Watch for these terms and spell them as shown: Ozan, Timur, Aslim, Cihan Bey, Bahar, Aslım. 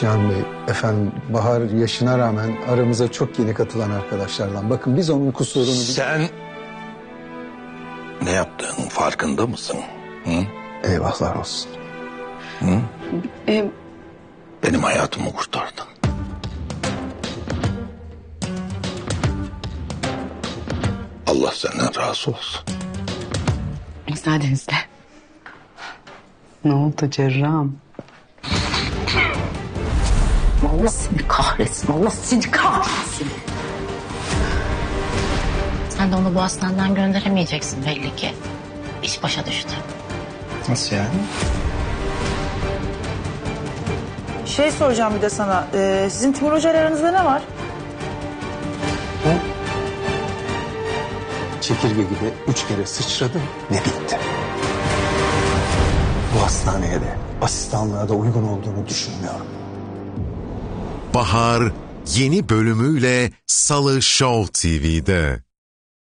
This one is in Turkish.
Cihan Bey, efendim Bahar yaşına rağmen aramıza çok yeni katılan arkadaşlardan. Bakın biz onun kusurunu... Sen ne yaptığının farkında mısın? Hı? Eyvahlar olsun. Hı? Benim hayatımı kurtardın. Allah senden razı olsun. Müsaadenizle. Ne oldu cerrahım? Allah seni kahretsin, Allah seni kahretsin. Sen de onu bu hastaneden gönderemeyeceksin belli ki. İş başa düştü. Nasıl yani? Şey soracağım bir de sana. Sizin Timur Hoca ile aranızda ne var? Ne? Çekirge gibi 3 kere sıçradı ve bitti. Bu hastaneye de asistanlığa da uygun olduğunu düşünmüyorum. Bahar yeni bölümüyle Salı Show TV'de.